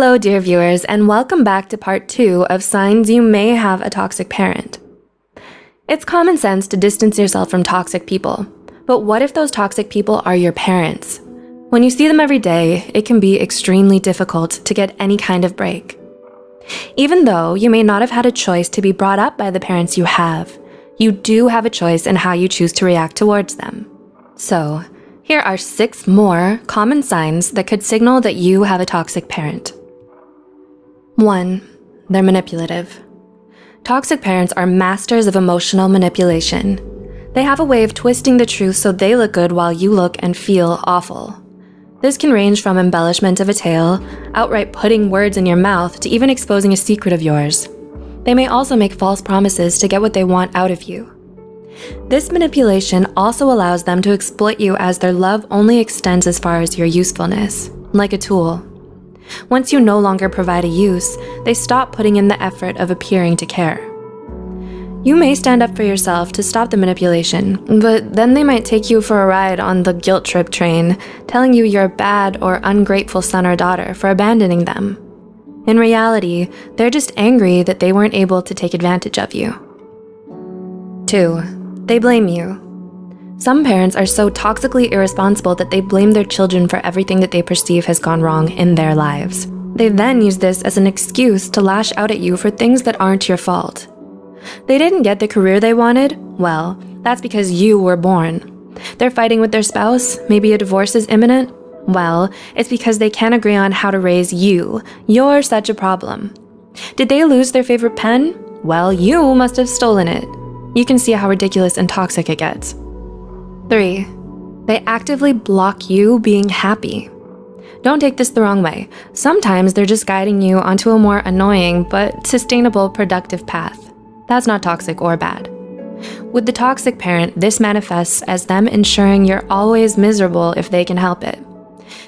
Hello, dear viewers, and welcome back to part 2 of signs you may have a toxic parent. It's common sense to distance yourself from toxic people, but what if those toxic people are your parents? When you see them every day, it can be extremely difficult to get any kind of break. Even though you may not have had a choice to be brought up by the parents you have, you do have a choice in how you choose to react towards them. So, here are 6 more common signs that could signal that you have a toxic parent. 1. They're manipulative. Toxic parents are masters of emotional manipulation. They have a way of twisting the truth so they look good while you look and feel awful. This can range from embellishment of a tale, outright putting words in your mouth, to even exposing a secret of yours. They may also make false promises to get what they want out of you. This manipulation also allows them to exploit you, as their love only extends as far as your usefulness, like a tool. Once you no longer provide a use, they stop putting in the effort of appearing to care. You may stand up for yourself to stop the manipulation, but then they might take you for a ride on the guilt trip train, telling you you're a bad or ungrateful son or daughter for abandoning them. In reality, they're just angry that they weren't able to take advantage of you. 2. They blame you. Some parents are so toxically irresponsible that they blame their children for everything that they perceive has gone wrong in their lives. They then use this as an excuse to lash out at you for things that aren't your fault. They didn't get the career they wanted? Well, that's because you were born. They're fighting with their spouse? Maybe a divorce is imminent? Well, it's because they can't agree on how to raise you. You're such a problem. Did they lose their favorite pen? Well, you must have stolen it. You can see how ridiculous and toxic it gets. 3. They actively block you being happy. Don't take this the wrong way. Sometimes they're just guiding you onto a more annoying but sustainable, productive path. That's not toxic or bad. With the toxic parent, this manifests as them ensuring you're always miserable if they can help it.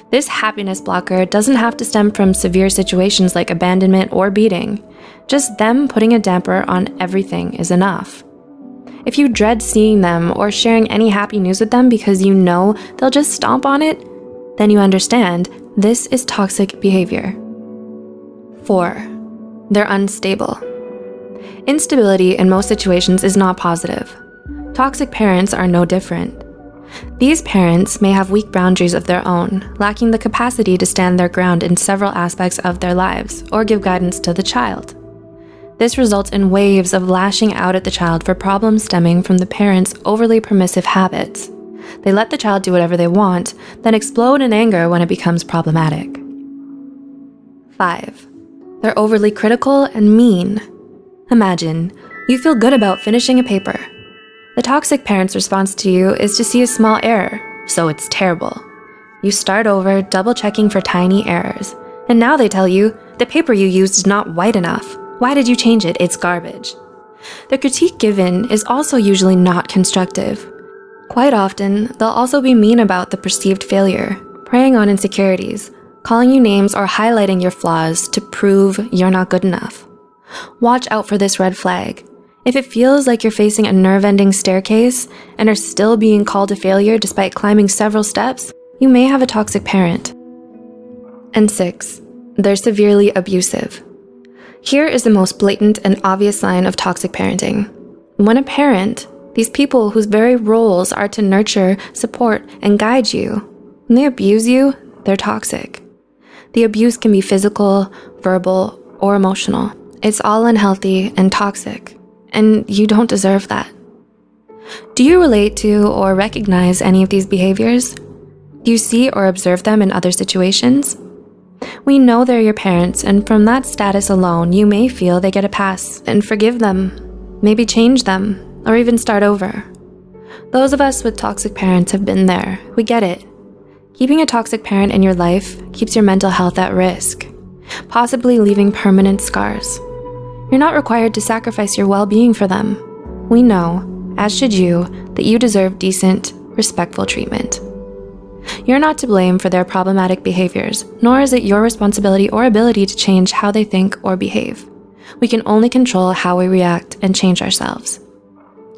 This happiness blocker doesn't have to stem from severe situations like abandonment or beating. Just them putting a damper on everything is enough. If you dread seeing them or sharing any happy news with them because you know they'll just stomp on it, then you understand this is toxic behavior. 4. They're unstable. Instability in most situations is not positive. Toxic parents are no different. These parents may have weak boundaries of their own, lacking the capacity to stand their ground in several aspects of their lives or give guidance to the child. This results in waves of lashing out at the child for problems stemming from the parent's overly permissive habits. They let the child do whatever they want, then explode in anger when it becomes problematic. 5. They're overly critical and mean. Imagine, you feel good about finishing a paper. The toxic parent's response to you is to see a small error, so it's terrible. You start over, double-checking for tiny errors, and now they tell you, the paper you used is not white enough. Why did you change it? It's garbage. The critique given is also usually not constructive. Quite often, they'll also be mean about the perceived failure, preying on insecurities, calling you names or highlighting your flaws to prove you're not good enough. Watch out for this red flag. If it feels like you're facing a nerve-ending staircase and are still being called a failure despite climbing several steps, you may have a toxic parent. And 6, they're severely abusive. Here is the most blatant and obvious sign of toxic parenting. When a parent, these people whose very roles are to nurture, support, and guide you, when they abuse you, they're toxic. The abuse can be physical, verbal, or emotional. It's all unhealthy and toxic, and you don't deserve that. Do you relate to or recognize any of these behaviors? Do you see or observe them in other situations? We know they're your parents, and from that status alone, you may feel they get a pass and forgive them, maybe change them, or even start over. Those of us with toxic parents have been there. We get it. Keeping a toxic parent in your life keeps your mental health at risk, possibly leaving permanent scars. You're not required to sacrifice your well-being for them. We know, as should you, that you deserve decent, respectful treatment. You're not to blame for their problematic behaviors, nor is it your responsibility or ability to change how they think or behave. We can only control how we react and change ourselves.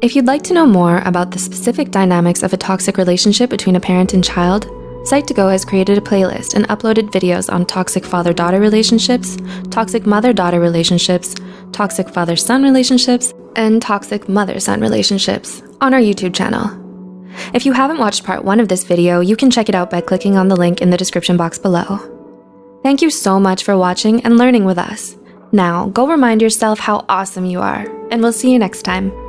If you'd like to know more about the specific dynamics of a toxic relationship between a parent and child, Psych2Go has created a playlist and uploaded videos on toxic father-daughter relationships, toxic mother-daughter relationships, toxic father-son relationships, and toxic mother-son relationships on our YouTube channel. If you haven't watched part 1 of this video, you can check it out by clicking on the link in the description box below. Thank you so much for watching and learning with us. Now, go remind yourself how awesome you are, and we'll see you next time.